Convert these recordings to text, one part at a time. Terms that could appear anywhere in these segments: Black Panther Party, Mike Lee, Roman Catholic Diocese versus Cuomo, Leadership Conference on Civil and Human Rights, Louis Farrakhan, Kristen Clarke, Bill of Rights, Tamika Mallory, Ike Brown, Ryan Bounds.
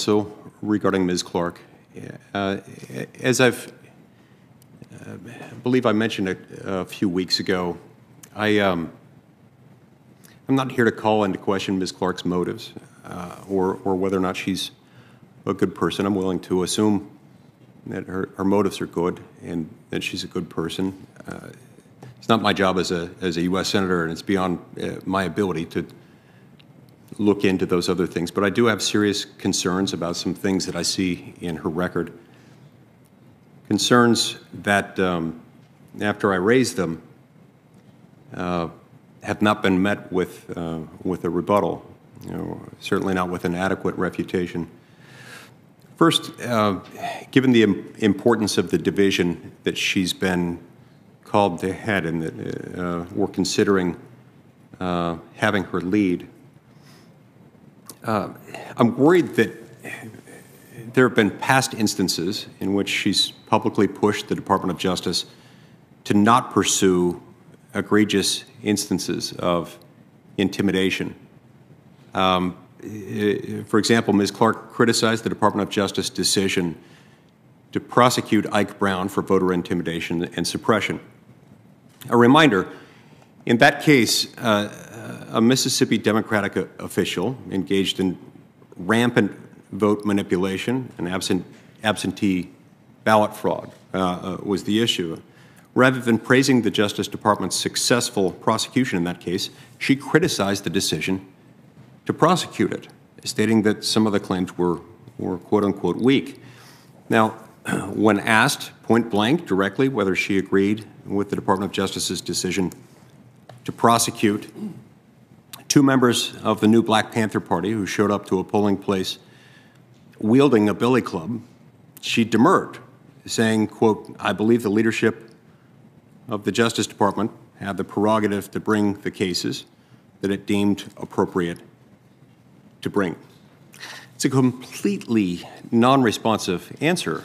So regarding Ms. Clarke, as I believe I mentioned it a few weeks ago, I'm not here to call into question Ms. Clarke's motives or whether or not she's a good person. I'm willing to assume that her motives are good and that she's a good person. It's not my job as a U.S. Senator, and it's beyond my ability to look into those other things. But I do have serious concerns about some things that I see in her record. Concerns that, after I raised them, have not been met with a rebuttal, you know, certainly not with an adequate refutation. First, given the importance of the division that she's been called to head and that we're considering having her lead, I'm worried that there have been past instances in which she's publicly pushed the Department of Justice to not pursue egregious instances of intimidation. For example, Ms. Clarke criticized the Department of Justice decision to prosecute Ike Brown for voter intimidation and suppression. A reminder, in that case, a Mississippi Democratic official engaged in rampant vote manipulation and absentee ballot fraud was the issue. Rather than praising the Justice Department's successful prosecution in that case, she criticized the decision to prosecute it, stating that some of the claims were quote-unquote weak. Now, when asked point-blank directly whether she agreed with the Department of Justice's decision to prosecute two members of the new Black Panther Party who showed up to a polling place wielding a billy club, she demurred, saying, quote, "I believe the leadership of the Justice Department had the prerogative to bring the cases that it deemed appropriate to bring." It's a completely non-responsive answer.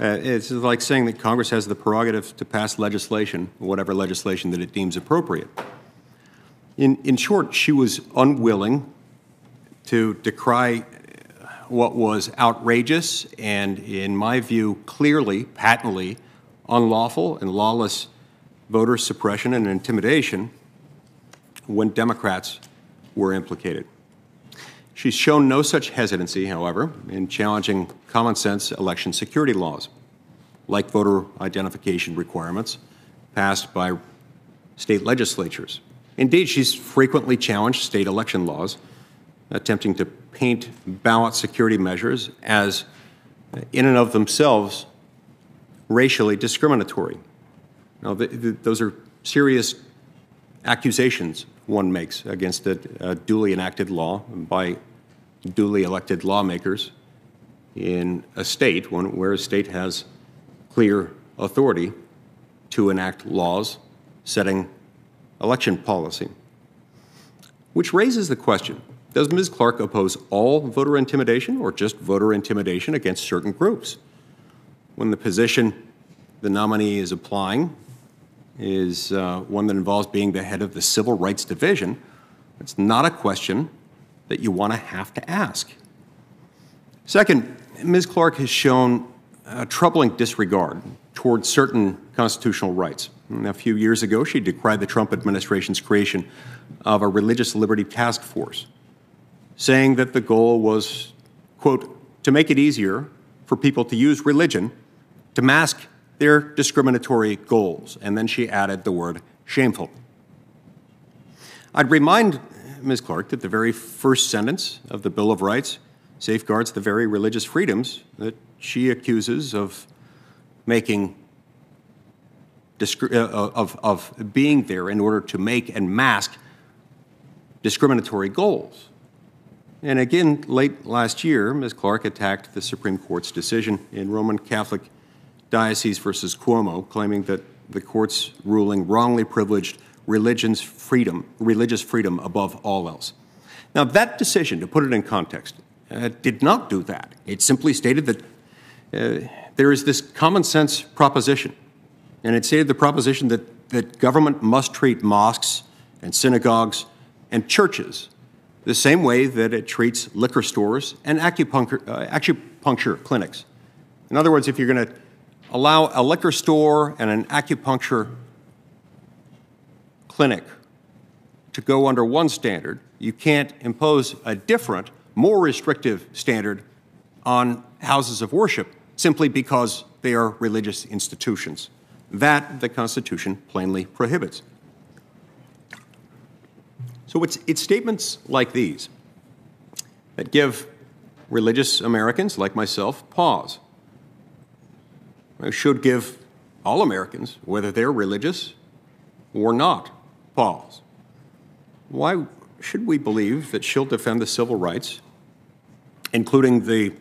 It's like saying that Congress has the prerogative to pass legislation, whatever legislation that it deems appropriate. In short, she was unwilling to decry what was outrageous and, in my view, clearly, patently unlawful and lawless voter suppression and intimidation when Democrats were implicated. She's shown no such hesitancy, however, in challenging common sense election security laws, like voter identification requirements passed by state legislatures. Indeed, she's frequently challenged state election laws, attempting to paint ballot security measures as, in and of themselves, racially discriminatory. Now, those are serious accusations one makes against a duly enacted law by duly elected lawmakers in a state where a state has clear authority to enact laws setting election policy, which raises the question, does Ms. Clarke oppose all voter intimidation or just voter intimidation against certain groups? When the position the nominee is applying is one that involves being the head of the Civil Rights Division, it's not a question that you want to have to ask. Second, Ms. Clarke has shown a troubling disregard towards certain constitutional rights. A few years ago, she decried the Trump administration's creation of a religious liberty task force, saying that the goal was, quote, "to make it easier for people to use religion to mask their discriminatory goals." And then she added the word shameful. I'd remind Ms. Clarke that the very first sentence of the Bill of Rights safeguards the very religious freedoms that she accuses of making of being there in order to make and mask discriminatory goals. And again, late last year, Ms. Clarke attacked the Supreme Court's decision in Roman Catholic Diocese versus Cuomo, claiming that the court's ruling wrongly privileged religious freedom above all else. Now, that decision, to put it in context, did not do that. It simply stated that there is this common sense proposition, and it stated the proposition that government must treat mosques and synagogues and churches the same way that it treats liquor stores and acupuncture clinics. In other words, if you're going to allow a liquor store and an acupuncture clinic to go under one standard, you can't impose a different, more restrictive standard on houses of worship simply because they are religious institutions. That the Constitution plainly prohibits. So it's statements like these that give religious Americans like myself pause. It should give all Americans, whether they're religious or not, pause. Why should we believe that she'll defend the civil rights, including the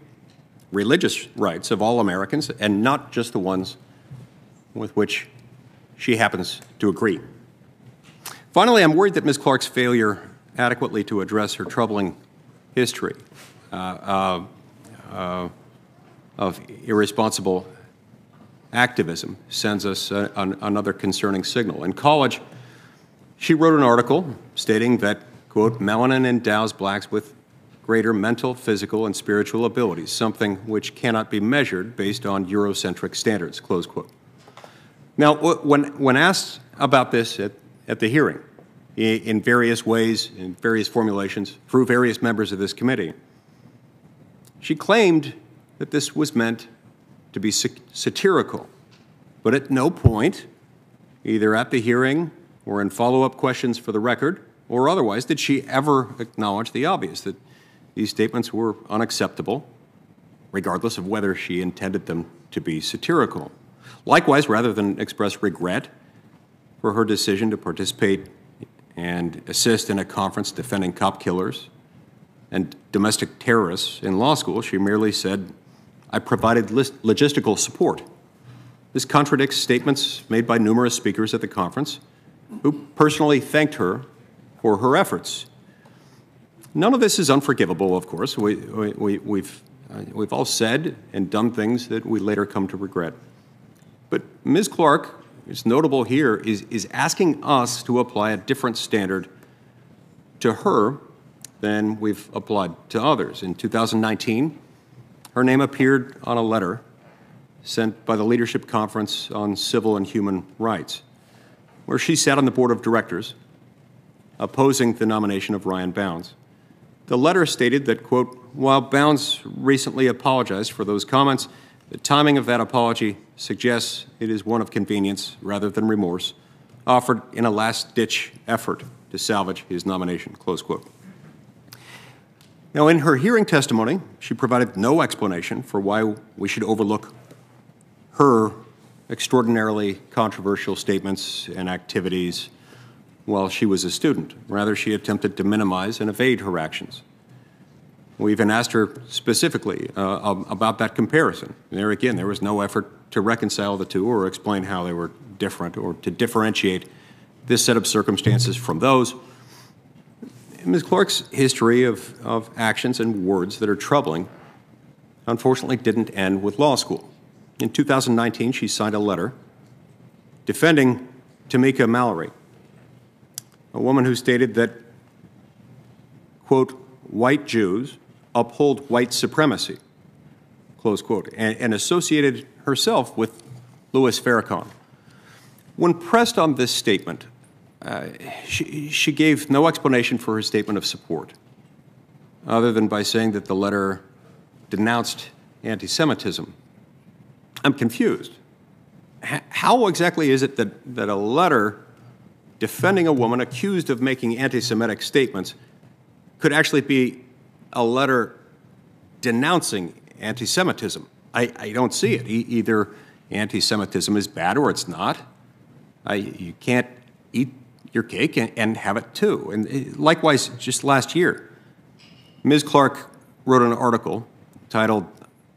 religious rights of all Americans, and not just the ones with which she happens to agree? Finally, I'm worried that Ms. Clarke's failure adequately to address her troubling history of irresponsible activism sends us another concerning signal. In college, she wrote an article stating that, quote, melanin endows blacks with greater mental, physical, and spiritual abilities, something which cannot be measured based on Eurocentric standards, close quote. Now, when asked about this at the hearing, in various ways, in various formulations, through various members of this committee, she claimed that this was meant to be satirical. But at no point, either at the hearing or in follow-up questions for the record or otherwise, did she ever acknowledge the obvious, that these statements were unacceptable, regardless of whether she intended them to be satirical. Likewise, rather than express regret for her decision to participate and assist in a conference defending cop killers and domestic terrorists in law school, she merely said, I provided logistical support. This contradicts statements made by numerous speakers at the conference who personally thanked her for her efforts. None of this is unforgivable, of course. We've all said and done things that we later come to regret. But Ms. Clarke, it's notable here, is asking us to apply a different standard to her than we've applied to others. In 2019, her name appeared on a letter sent by the Leadership Conference on Civil and Human Rights, where she sat on the board of directors opposing the nomination of Ryan Bounds. The letter stated that, quote, while Bounds recently apologized for those comments, the timing of that apology suggests it is one of convenience rather than remorse, offered in a last-ditch effort to salvage his nomination, close quote. Now, in her hearing testimony, she provided no explanation for why we should overlook her extraordinarily controversial statements and activities while she was a student. Rather, she attempted to minimize and evade her actions. We even asked her specifically about that comparison. There again, there was no effort to reconcile the two or explain how they were different or to differentiate this set of circumstances from those. Ms. Clarke's history of actions and words that are troubling, unfortunately, didn't end with law school. In 2019, she signed a letter defending Tamika Mallory, a woman who stated that, quote, white Jews uphold white supremacy, close quote, and associated herself with Louis Farrakhan. When pressed on this statement, she gave no explanation for her statement of support, other than by saying that the letter denounced anti-Semitism. I'm confused. How exactly is it that a letter defending a woman accused of making anti-Semitic statements could actually be a letter denouncing anti-Semitism? I don't see it. Either anti-Semitism is bad or it's not. You can't eat your cake and have it too. And likewise, just last year, Ms. Clarke wrote an article titled,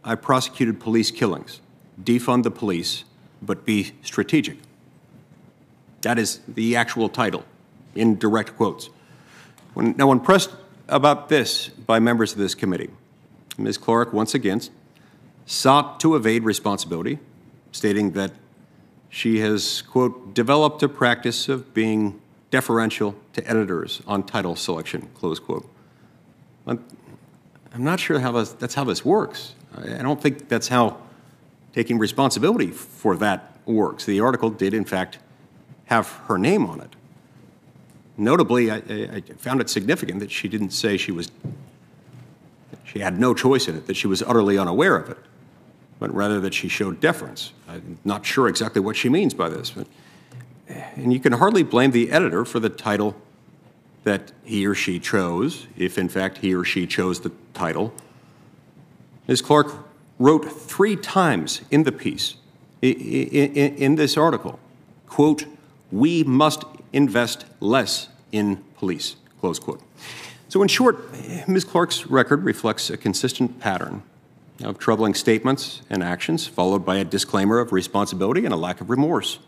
I Prosecuted Police Killings, Defund the Police, But Be Strategic. That is the actual title, in direct quotes. Now when pressed about this by members of this committee, Ms. Clarke once again sought to evade responsibility, stating that she has, quote, developed a practice of being deferential to editors on title selection, close quote. I'm not sure how that's how this works. I don't think that's how taking responsibility for that works. The article did, in fact, have her name on it. Notably, I found it significant that she didn't say she had no choice in it, that she was utterly unaware of it, but rather that she showed deference. I'm not sure exactly what she means by this. But, and you can hardly blame the editor for the title that he or she chose, if in fact he or she chose the title. Ms. Clarke wrote 3 times in the piece, in this article, quote, "We must invest less in police," close quote. So in short, Ms. Clarke's record reflects a consistent pattern of troubling statements and actions, followed by a disclaimer of responsibility and a lack of remorse.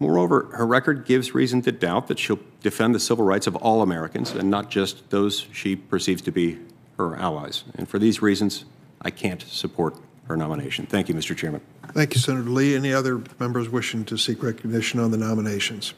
Moreover, her record gives reason to doubt that she'll defend the civil rights of all Americans and not just those she perceives to be her allies. And for these reasons, I can't support her nomination. Thank you, Mr. Chairman. Thank you, Senator Lee. Any other members wishing to seek recognition on the nominations?